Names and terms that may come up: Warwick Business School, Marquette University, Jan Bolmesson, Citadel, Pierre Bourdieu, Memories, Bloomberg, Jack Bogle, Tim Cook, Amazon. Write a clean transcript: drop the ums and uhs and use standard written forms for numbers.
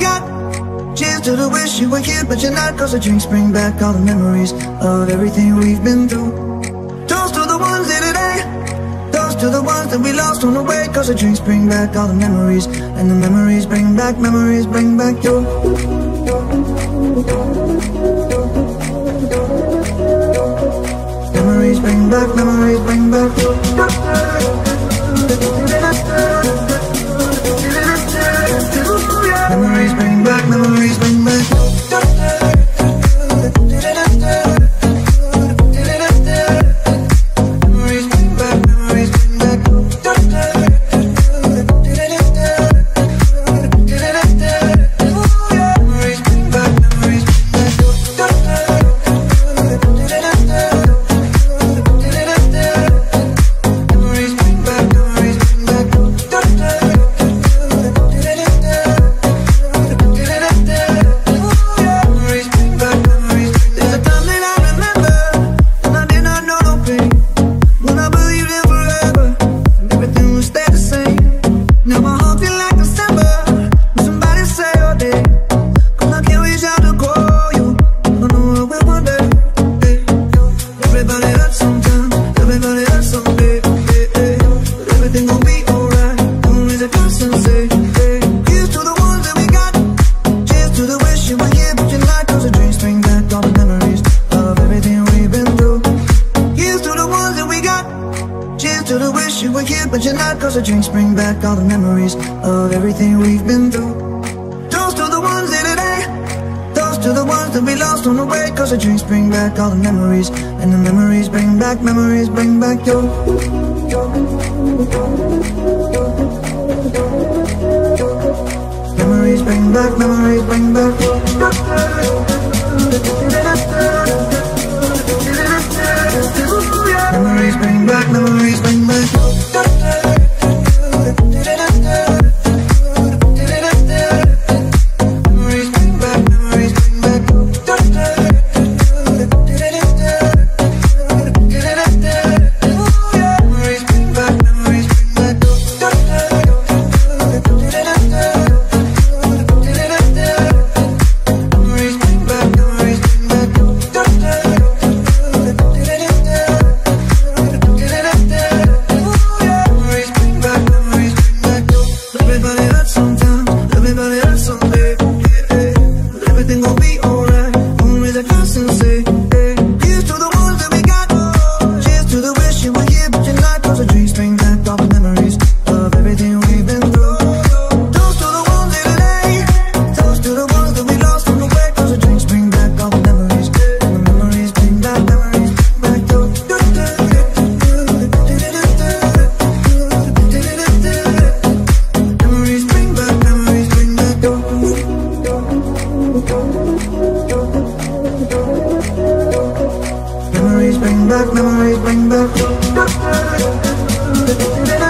forgot. Cheers to the wish you were here but you're not, 'cause the drinks bring back all the memories of everything we've been through. Toast to the ones here today, toast to the ones that we lost on the way, 'cause the drinks bring back all the memories, and the memories bring back you. Memories bring back you. Memories bring back you. Memories bring back you.